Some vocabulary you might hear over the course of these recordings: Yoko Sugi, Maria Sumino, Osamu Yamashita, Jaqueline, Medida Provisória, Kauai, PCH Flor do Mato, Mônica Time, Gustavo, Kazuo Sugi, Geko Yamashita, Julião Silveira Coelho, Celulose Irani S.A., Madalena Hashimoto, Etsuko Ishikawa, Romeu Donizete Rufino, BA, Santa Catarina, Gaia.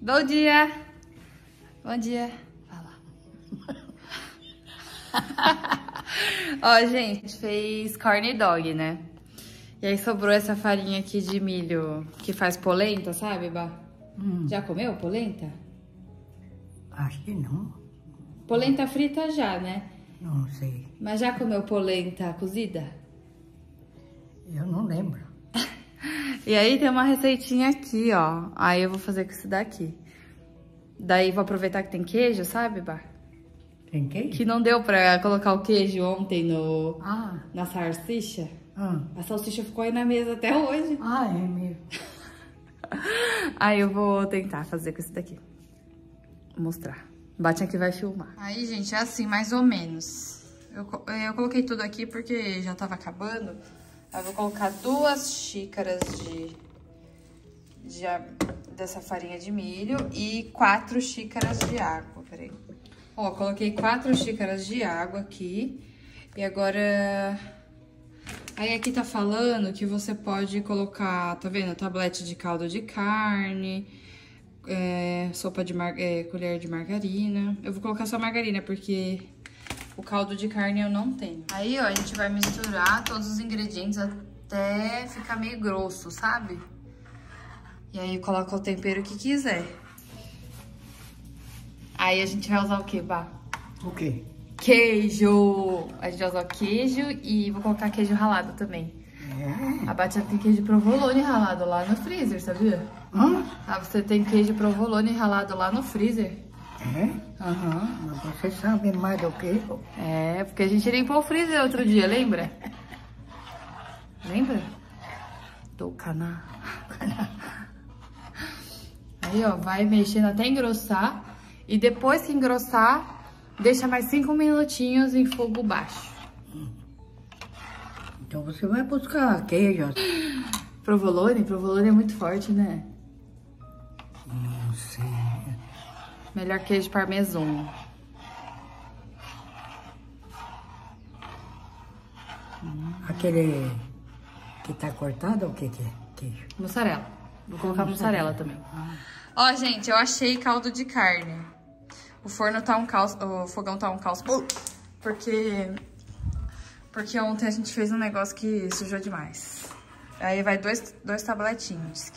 Bom dia! Bom dia! Ó, gente, fez corn dog, né? E aí sobrou essa farinha aqui de milho que faz polenta, sabe, Bá? Já comeu polenta? Acho que não. Polenta frita já, né? Não sei. Mas já comeu polenta cozida? Eu não lembro. E aí tem uma receitinha aqui, ó. Aí eu vou fazer com isso daqui. Daí vou aproveitar que tem queijo, sabe, Bá? Tem queijo? Que não deu pra colocar o queijo ontem no... na salsicha. A salsicha ficou aí na mesa até hoje. Ah, é mesmo. Aí eu vou tentar fazer com isso daqui. Vou mostrar. Bate aqui, vai filmar. Aí, gente, é assim, mais ou menos. Eu coloquei tudo aqui porque já tava acabando. Aí eu vou colocar 2 xícaras dessa farinha de milho e 4 xícaras de água. Peraí. Ó, coloquei 4 xícaras de água aqui. E agora... Aí aqui tá falando que você pode colocar, tá vendo? Tablete de caldo de carne, colher de margarina. Eu vou colocar só margarina, porque o caldo de carne eu não tenho. Aí, ó, a gente vai misturar todos os ingredientes até ficar meio grosso, sabe? E aí coloca o tempero que quiser. Aí a gente vai usar o quê, Bá? O quê? Queijo! A gente vai usar queijo e vou colocar queijo ralado também. A Bátia tem queijo provolone ralado lá no freezer, sabia? Você tem queijo provolone ralado lá no freezer. É? Mas você sabe mais do que eu. É, porque a gente limpou o freezer outro dia, lembra? Lembra? Do caná. Aí, ó, vai mexendo até engrossar. E depois que engrossar... Deixa mais 5 minutinhos em fogo baixo. Então você vai buscar queijo. Provolone? Provolone é muito forte, né? Não sei. Melhor queijo parmesão. Aquele que tá cortado ou o que que é? Queijo? Mussarela. Vou colocar mussarela também. Ó, gente, eu achei caldo de carne. O forno tá um caos, o fogão tá um caos, porque ontem a gente fez um negócio que sujou demais. Aí vai dois tabletinhos.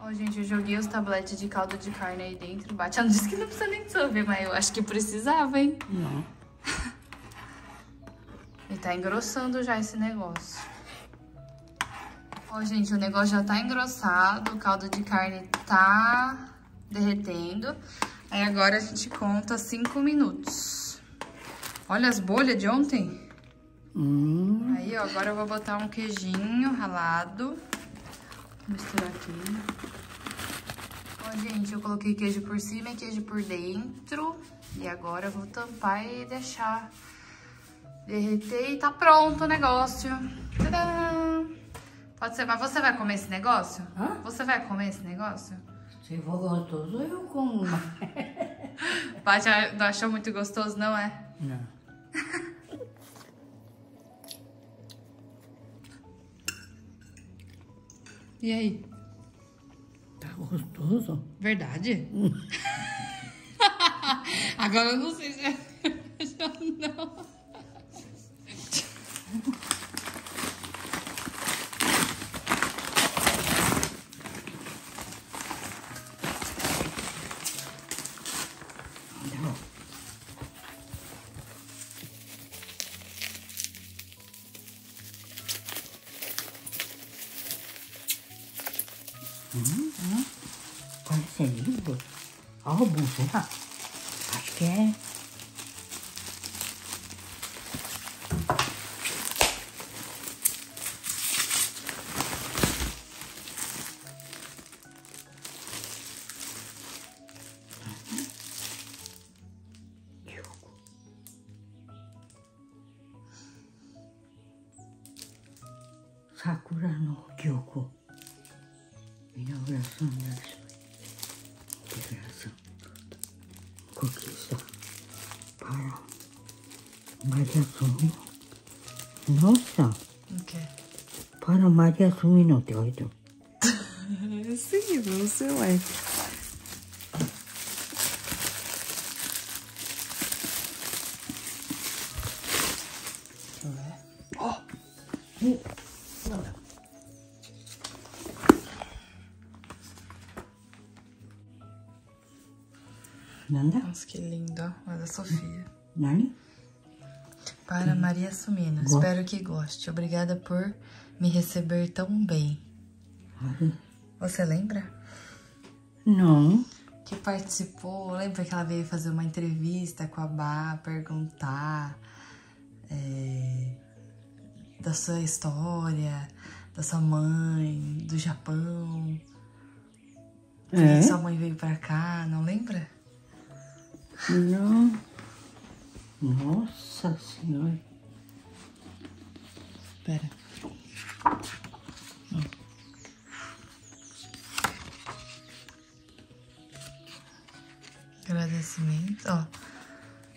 Ó, gente, eu joguei os tabletes de caldo de carne aí dentro. Bate, ela disse que não precisa nem dissolver, mas eu acho que precisava, hein? Não. E tá engrossando já esse negócio. Ó, gente, o negócio já tá engrossado, o caldo de carne tá derretendo. Aí agora a gente conta 5 minutos. Olha as bolhas de ontem. Aí, ó, agora eu vou botar um queijinho ralado. Misturar aqui. Ó, gente, eu coloquei queijo por cima e queijo por dentro. E agora eu vou tampar e deixar derreter e tá pronto o negócio. Tadã! Pode ser, mas você vai comer esse negócio? Você vai comer esse negócio? Se for gostoso, eu como. Bate, não achou muito gostoso, não é? Não. E aí? Tá gostoso? Verdade? Agora eu não sei se é verdade ou não. Parece lindo. Olha o bucho. Acho que é. Sakura no Kyoko. Inauguração da Federação Conquista para Maria Sumino Nossa! O quê? Para Maria Sumino, te oito. Sim, não sei, ué. Ó! Nanda? Nossa, que linda! Olha da Sofia. Nani? Para Maria Sumino. Gosto. Espero que goste. Obrigada por me receber tão bem. Você lembra? Não. Que participou, lembra que ela veio fazer uma entrevista com a Bá, perguntar da sua história, da sua mãe, do Japão. É? Sua mãe veio pra cá, não lembra? Não. Nossa Senhora. Espera. Agradecimento. Ó,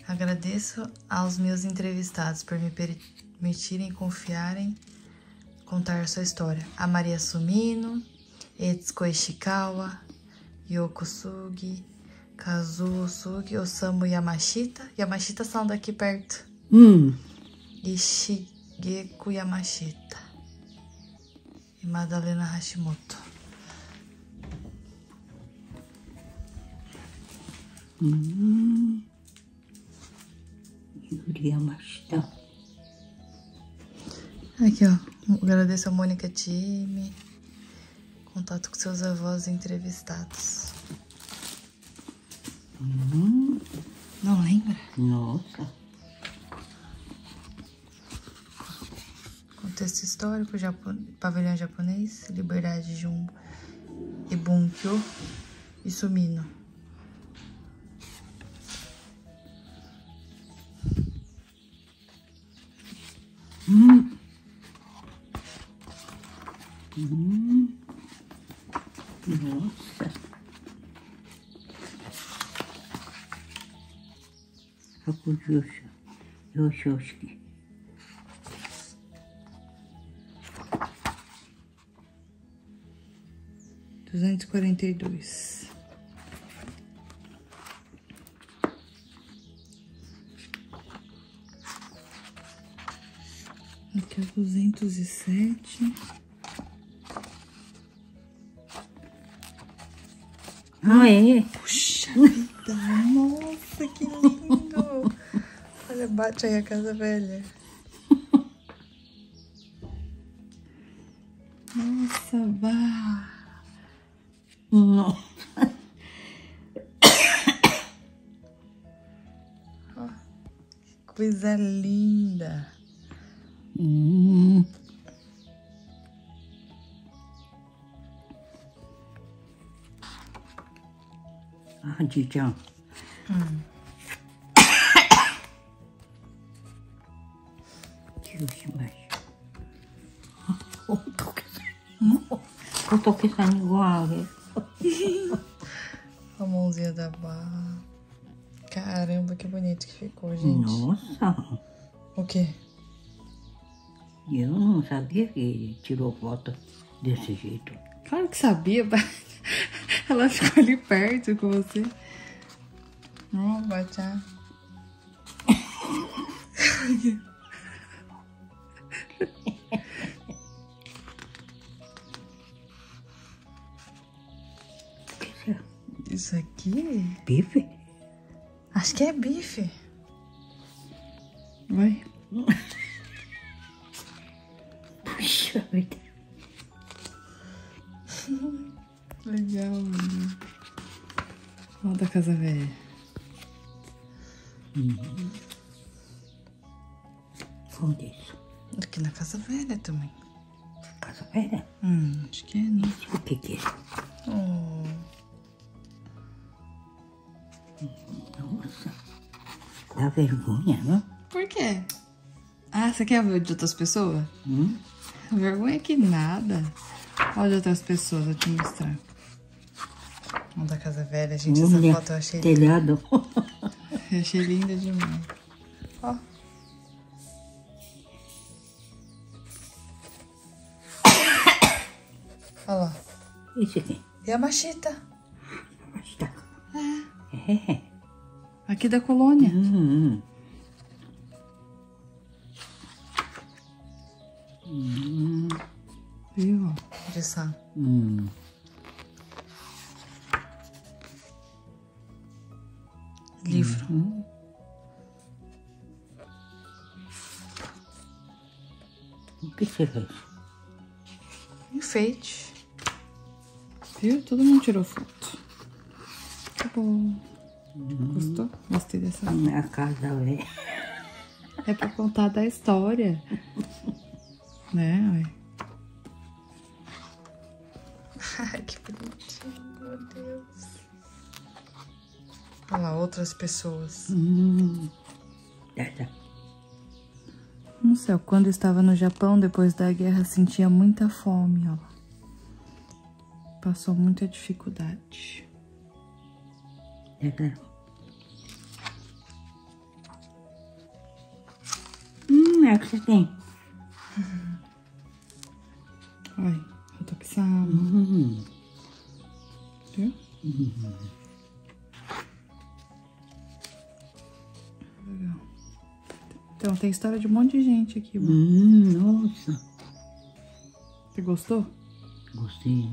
agradeço aos meus entrevistados por me permitirem confiarem contar a sua história. A Maria Sumino, Etsuko Ishikawa, Yoko Sugi, Kazuo Sugi, Osamu Yamashita. Yamashita são daqui perto. E Geko Yamashita. E Madalena Hashimoto. Yamashita. Aqui, ó. Agradeço a Mônica Time. Contato com seus avós entrevistados. Não lembra? Nossa. Contexto histórico, pavilhão japonês, Liberdade Jumbo, Ebunkyo e Sumino. Nossa. $242. Aqui é 207. Ai, puxa vida, nossa, que lindo. Olha, bate aí a casa velha. Nossa, vá. Não. Oh, que coisa linda. Ah, Tijão. A mãozinha da barra. Caramba, que bonito que ficou, gente. Nossa. O quê? Eu não sabia que tirou foto desse jeito. Claro que sabia. Ela ficou ali perto com você. Não, batia. Isso aqui? Bife? Acho que é bife. Vai. Puxa vida. Legal, mano. Olha da casa velha. Onde é isso? Aqui na casa velha também. Casa velha? Acho que é, né? O que que é? Nossa, dá vergonha, não? Por quê? Ah, você quer ver de outras pessoas? Vergonha que nada. Olha de outras pessoas, vou te mostrar. Uma da casa velha, gente. Olha, essa foto eu achei telhado. Linda. Eu achei linda demais. Ó. falar? Isso quem? Yamashita. Yamashita. É. É. Aqui da colônia. Viu? Interessante. Livro. O que será isso? Enfeite. Viu? Todo mundo tirou foto. Tá bom. Gostou? Gostei dessa. A minha casa é pra contar da história. Né? Ai, que bonitinho, meu Deus. Olha lá, outras pessoas. No céu, quando estava no Japão, depois da guerra, sentia muita fome, ó. Passou muita dificuldade. É o que você tem. Olha, eu tô pensando. Viu? Legal. Então, tem história de um monte de gente aqui. Nossa. Você gostou? Gostei.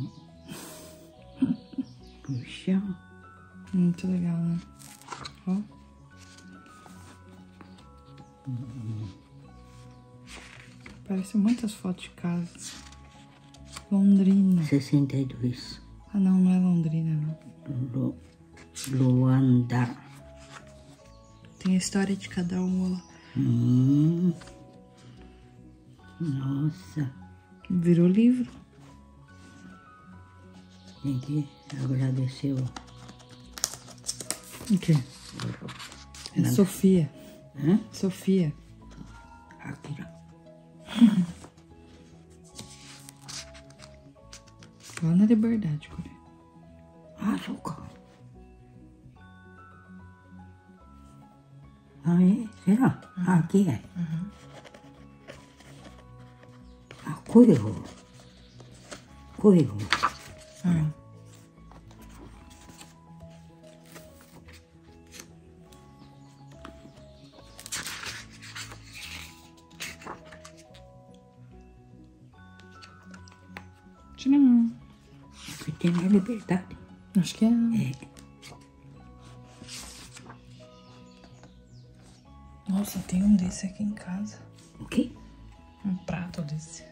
Puxa. Muito legal, né? Ó. Parece muitas fotos de casa. Londrina. 62. Ah, não, não é Londrina, não. Luanda. Tem a história de cada um lá. Nossa. Virou livro. Tem que agradecer o... O quê? É Sofia. Hã? Sofia. Aqui, ó. Lá na liberdade, Curi. Ah, socorro. Ah, é? Será? Ah, aqui é. Ah, correu. Correu. Tcharam. Tem a liberdade. Acho que é. Nossa, tem um desse aqui em casa. O quê? Um prato desse.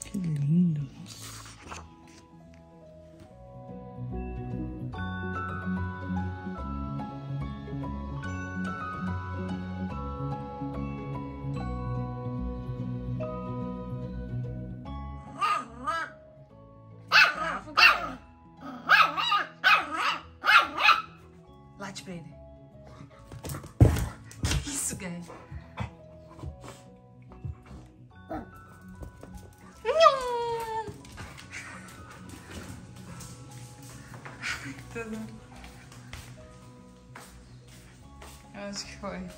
Que lindo, nossa. Acho que foi.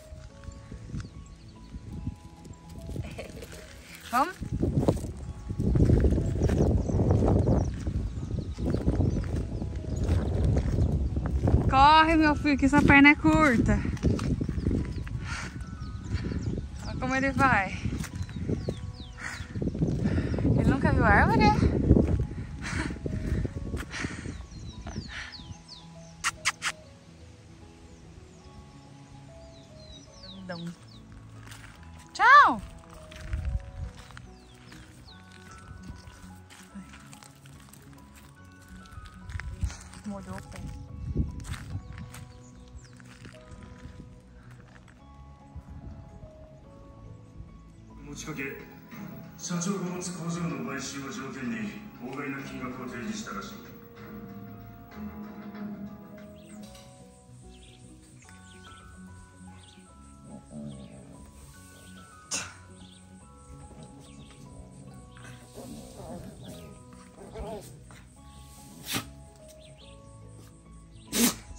Vamos? Corre, meu filho, que sua perna é curta. Olha como ele vai. Ele nunca viu a árvore? Tchau! Molhou o pé.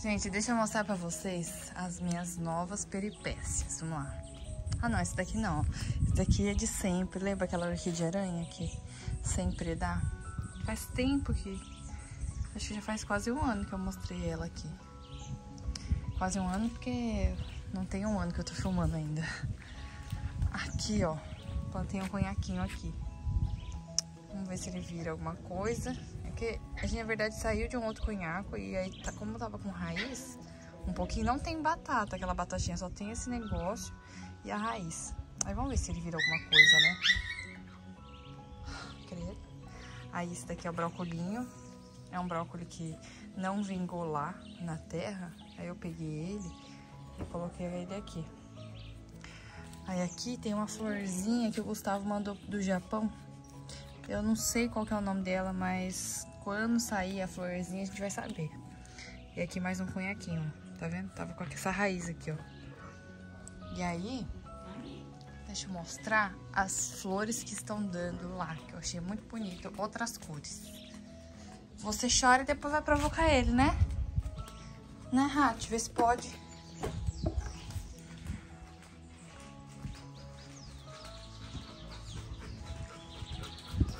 Gente, deixa eu mostrar pra vocês as minhas novas peripécias. Vamos lá. Ah, não, esse daqui não. Esse daqui é de sempre. Lembra aquela orquídea aranha que sempre dá? Faz tempo que... Acho que já faz quase um ano que eu mostrei ela aqui. Quase um ano porque não tem um ano que eu tô filmando ainda. Aqui, ó. Plantei um conhaquinho aqui. Vamos ver se ele vira alguma coisa. É que a gente, na verdade, saiu de um outro conhaco e aí, como tava com raiz... Um pouquinho, não tem batata, aquela batatinha, só tem esse negócio e a raiz. Aí vamos ver se ele vira alguma coisa, né? Credo. Aí esse daqui é o brócolinho. É um brócoli que não vingou lá na terra. Aí eu peguei ele e coloquei ele aqui. Aí aqui tem uma florzinha que o Gustavo mandou do Japão. Eu não sei qual que é o nome dela, mas quando sair a florzinha a gente vai saber. E aqui mais um conhaquinho, tá vendo? Tava com essa raiz aqui, ó. E aí, deixa eu mostrar as flores que estão dando lá, que eu achei muito bonito. Outras cores. Você chora e depois vai provocar ele, né? Né, Rato? Vê se pode.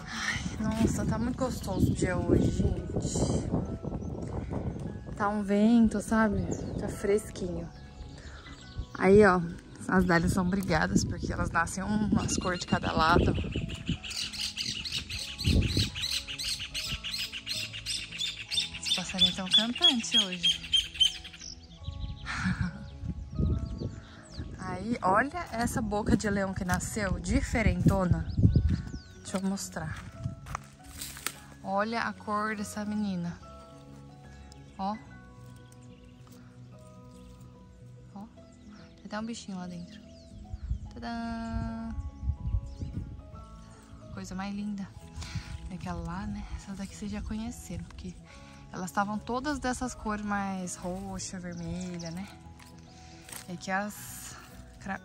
Ai, nossa, tá muito gostoso o dia hoje, gente. Tá um vento, sabe? Tá fresquinho. Aí, ó, as dálias são brigadas, porque elas nascem umas cores de cada lado. Os passarinhos são cantantes hoje. Aí, olha essa boca de leão que nasceu, diferentona. Deixa eu mostrar. Olha a cor dessa menina. Ó. Tem até um bichinho lá dentro. Tadã! Coisa mais linda. É aquela lá, né? Essas daqui vocês já conheceram, porque elas estavam todas dessas cores mais roxa, vermelha, né? É que as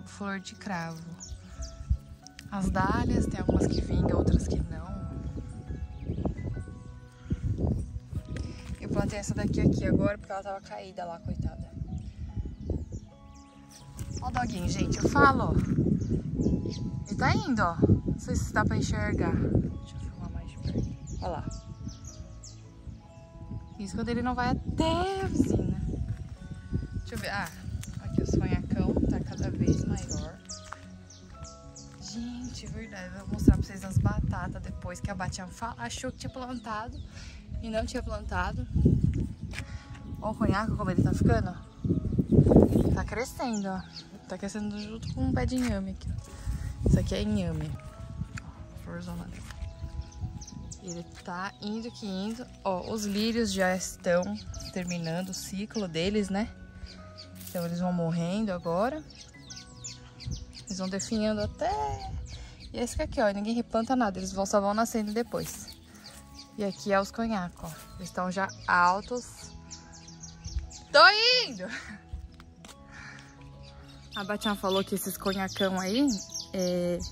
flor de cravo. As dálias, tem algumas que vingam, outras que não. Eu plantei essa daqui agora porque ela tava caída lá, coitada. Ó o doguinho, gente. Eu falo, ó. Ele tá indo, ó. Não sei se dá pra enxergar. Deixa eu filmar mais de perto. Olha lá. Isso quando ele não vai até a vizinha. Deixa eu ver. Ah, aqui o sonhacão tá cada vez maior. Gente, é verdade. Eu vou mostrar pra vocês as batatas depois que a Batia achou que tinha plantado. E não tinha plantado. Ó o conhaco como ele tá ficando, ó. Tá crescendo, ó. Tá crescendo junto com um pé de inhame aqui, ó. Isso aqui é inhame. Ó, florzona dele. Ele tá indo que indo. Ó, os lírios já estão terminando o ciclo deles, né? Então eles vão morrendo agora. Eles vão definhando até... E esse aqui, ó, ninguém replanta nada. Eles só vão nascendo depois. E aqui é os conhacos, ó. Eles estão já altos. Tô indo! A Batinha falou que esses conhacão aí,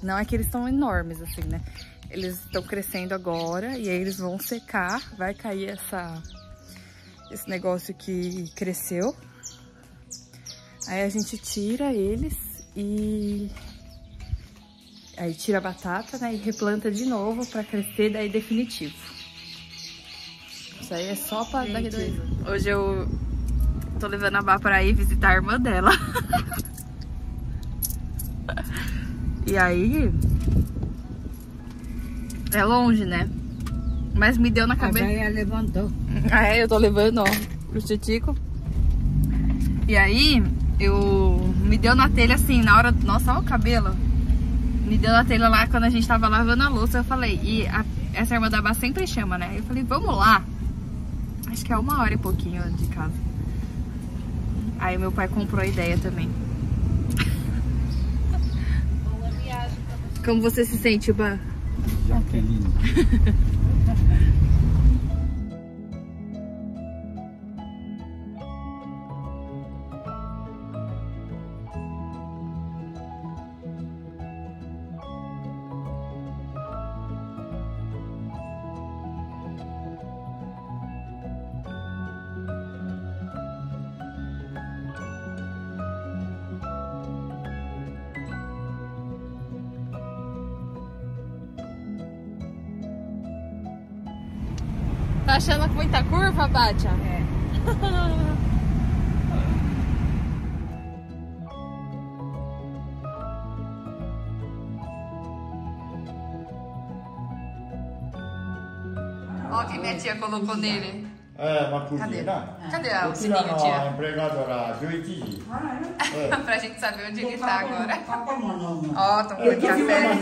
não é que eles estão enormes, assim, né? Eles estão crescendo agora e aí eles vão secar. Vai cair esse negócio que cresceu. Aí a gente tira eles e... Aí tira a batata, né? E replanta de novo pra crescer, daí definitivo. Isso aí é só pra daqui 2 anos. Hoje eu tô levando a Bá pra ir visitar a irmã dela. E aí... É longe, né? Mas me deu na cabeça... A Gaia levantou. É, eu tô levando, ó, pro Titico. E aí, me deu na telha assim, na hora... Nossa, olha o cabelo. Me deu na telha lá, quando a gente tava lavando a louça, eu falei... E essa irmã da Bá sempre chama, né? Eu falei, vamos lá. Acho que é 1h e pouquinho de casa. Aí meu pai comprou a ideia também. Boa viagem pra você. Como você se sente, Bá? Jaqueline. Tá achando muita curva, Pátia? É. Ó, que minha tia colocou nele. É, uma curvinha. Cadê a sininho, tia? Vou tirar a empregadora, viu, Iti? Pra gente saber onde ele tá agora. Ó, tô com café.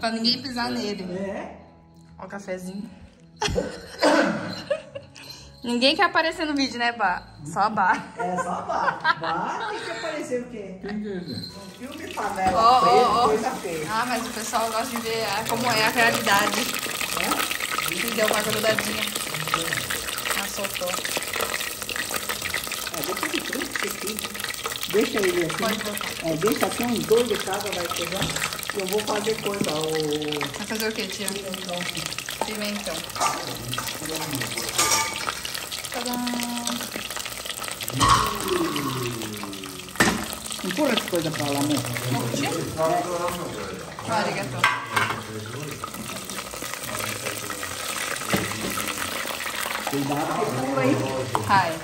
Pra ninguém pisar nele. É? Ó o cafezinho. Ninguém quer aparecer no vídeo, né, Bá? Só a Bá. É, só a Bá. Bá tem que aparecer o quê? Um filme de favela, coisa feia. Ah, mas o pessoal gosta de ver como é a realidade. É? Deu uma grudadinha. Ah, soltou. É, deixa ele triste aqui. Deixa ele assim. Pode botar. É, deixa aqui uns dois de cada, vai pegar. Eu vou fazer coisa, Vai fazer o que, tia? Pimentão. Pimentão. Tadam! Não pula as coisas pra lá, amor. Tia? Arigatou. Cuidado que pula aí. Ai.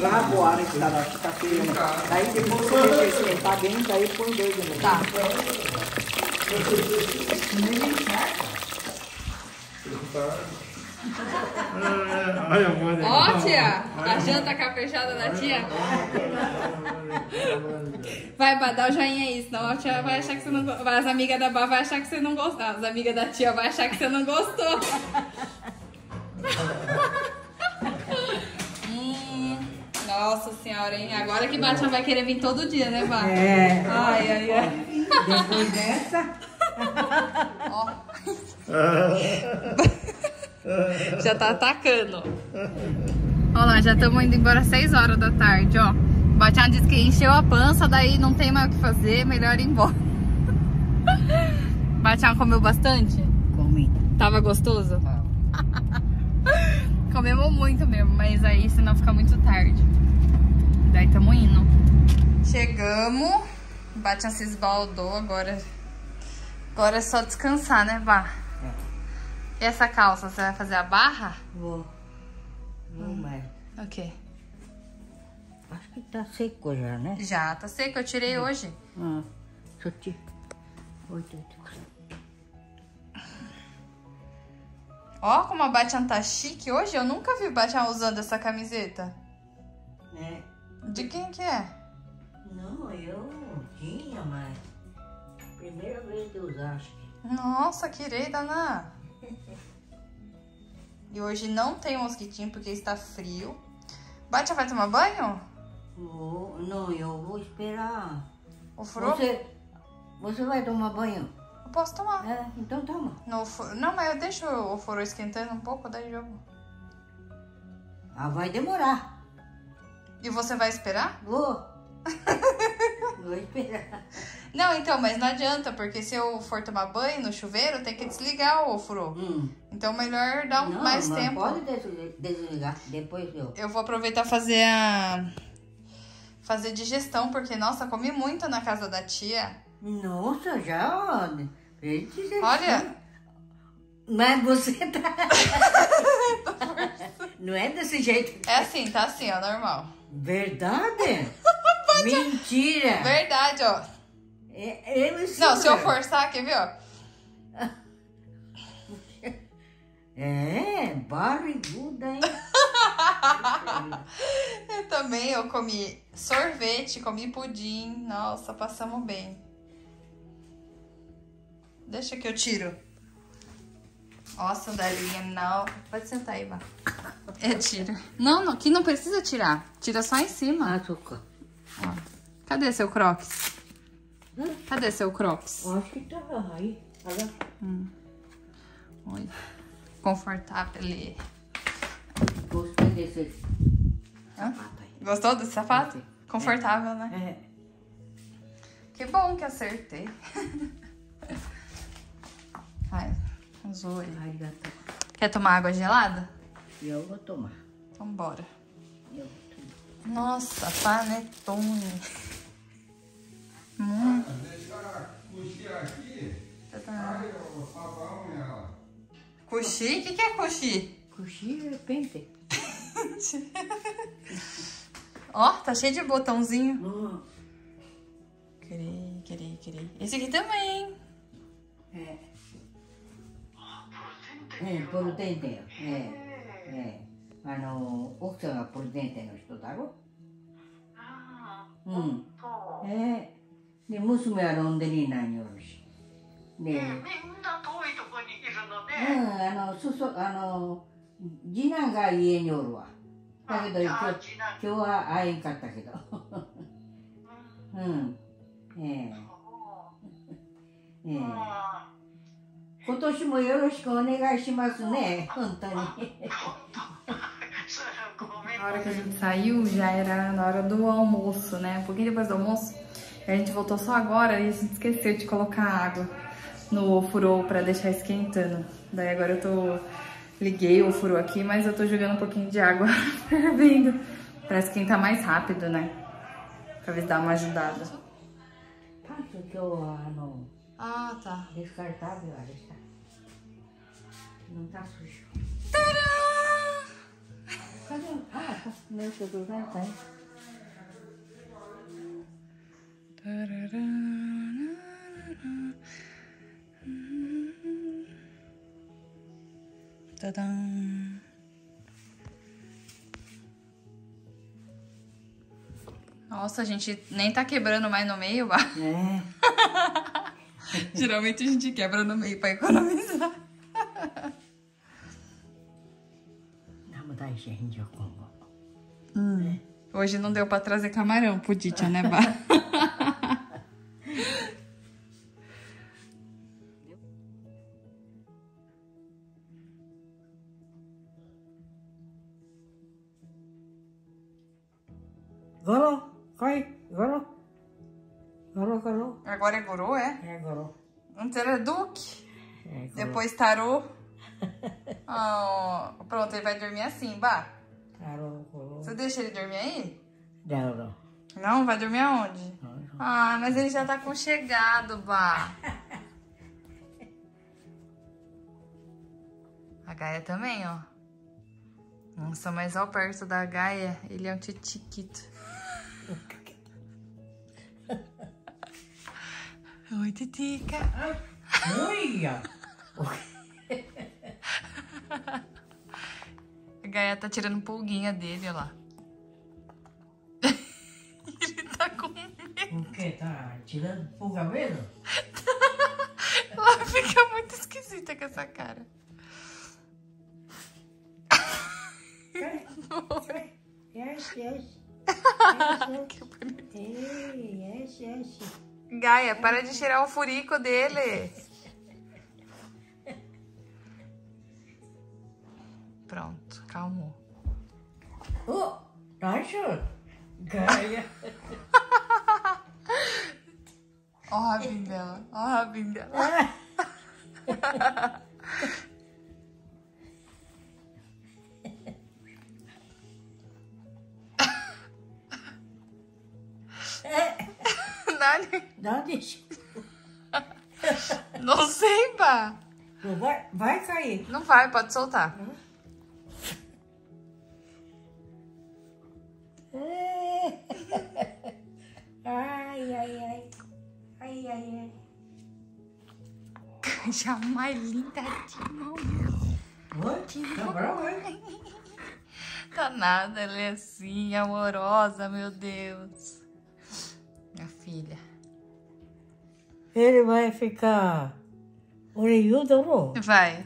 Lava o ar que tá feio, né? Daí depois você deixa esquentar bem, daí põe dois de novo. Tá. Ó, tia! A janta capejada da tia. Vai, Bá, dá o joinha aí, senão a tia vai achar que você não gostou. As amigas da Bá vai achar que você não gostou. As amigas da tia vai achar que você não gostou. Nossa senhora, hein? Agora que Bátia vai querer vir todo dia, né, Bá? É. Ai, ai, ai. Depois dessa... Ó. Já tá atacando. Olha lá, já estamos indo embora às 6 horas da tarde, ó. Bátia disse que encheu a pança, daí não tem mais o que fazer, melhor ir embora. Bátia comeu bastante? Comi. Tava gostoso? Tava. Comemos muito mesmo, mas aí senão fica muito tarde. Daí tamo indo. Chegamos. Bate se esbaldou agora. Agora é só descansar, né, Bá? É. E essa calça, você vai fazer a barra? Vou. Vou mais. Ok. Acho que tá seco já, né? Já, tá seco. Eu tirei hoje. Ah, só tirei. Ó, como a Batian tá chique hoje. Eu nunca vi o Batian usando essa camiseta. É. De quem que é? Não, eu não tinha, mas... Primeira vez que eu usar, acho que... Nossa, que irei, Daná. E hoje não tem mosquitinho porque está frio. Batian vai tomar banho? Não, eu vou esperar. O furo? Você vai tomar banho? Posso tomar. É, então toma. Não, mas eu deixo o forno esquentando um pouco, daí jogo. Ah, vai demorar. E você vai esperar? Vou. Vou esperar. Não, então, mas não adianta, porque se eu for tomar banho no chuveiro, tem que desligar o forno. Então, melhor dar mais tempo. Não, pode desligar, depois eu... Eu vou aproveitar fazer fazer digestão, porque, nossa, comi muito na casa da tia. Nossa, já... Olha! Mas você tá... Não é desse jeito. É assim, tá assim, ó, normal. Verdade? Mentira! Verdade, ó. Não, se eu forçar, quer ver, ó. É, barriguda, hein? Eu também, eu comi sorvete, comi pudim. Nossa, passamos bem. Deixa que eu tiro. Ó, sandalinha, não. Pode sentar aí, Bá. Eu tiro. Não, aqui não precisa tirar. Tira só em cima. Ó. Cadê seu crocs? Cadê seu crocs? Eu acho que tá aí. Olha. Oi. Confortável. Gostei desse sapato aí. Gostou desse sapato? Gostei. Confortável, né? É. Que bom que acertei. Ai, usou ele. Ai, gata. Quer tomar água gelada? Eu vou tomar. Então bora. Eu vou tomar. Nossa, panetone. Cuxi? O que é cuxi? Cuxi é pente. Ó, tá cheio de botãozinho. Querer. Esse aqui também, hein? É, por dentro. É. Mas não. O que é por dentro? Não estou dando? É. De musume é onde ele nasceu. ね、みんな遠いところにいるのね。次男が家におるわ。だけど今日は会えんかったけど。今年もよろしくお願いしますね。本当に。Na hora que a gente saiu já era na hora do almoço, né? Um pouquinho depois do almoço. A gente voltou só agora e a gente esqueceu de colocar água no ofurô pra deixar esquentando. Daí agora eu liguei o ofurô aqui, mas eu tô jogando um pouquinho de água fervendo pra esquentar mais rápido, né? Pra ver se dá uma ajudada. Ah, tá. Descartável, olha. Não tá sujo. Tadã! Cadê? Ah, tá. Meu Deus, não tá. Tadam. Nossa, a gente nem tá quebrando mais no meio, Bá. É. Geralmente a gente quebra no meio pra economizar. Hoje não deu pra trazer camarão pro Ditia, né, Bá? Gorô, coi, gorô. Gorô. Agora é gorô, é? É gorô. Antes era duque. É, depois tarô. Oh, pronto, ele vai dormir assim, Bá. Tarô, gorô. Você deixa ele dormir aí? Não. Não? Vai dormir aonde? Não. Ah, mas ele já tá aconchegado, Bá. A Gaia também, ó. Nossa, mas ó, perto da Gaia, ele é um titiquito. Oi, titica. Oi. A Gaia tá tirando pulguinha dele, olha lá. Ele tá com medo. O que? Tá tirando pulga mesmo? Ela fica muito esquisita com essa cara. Yes. Gaia, para de tirar o furico dele. Pronto, calmou. Oh, acha? Gaia. Ó a rabinha dela, ó a rabinha dela. Não sei, Bá. Vai cair. Não vai, pode soltar. Ai. Jamais linda de mão. Oi? Tá brava, hein? Tá nada, ela é assim, amorosa, meu Deus. Minha filha. Ele vai ficar oriundo ou não? Vai.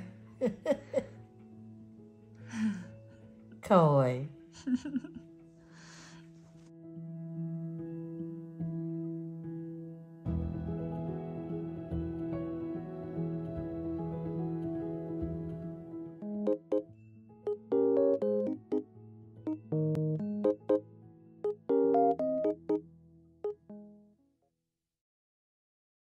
Kauai.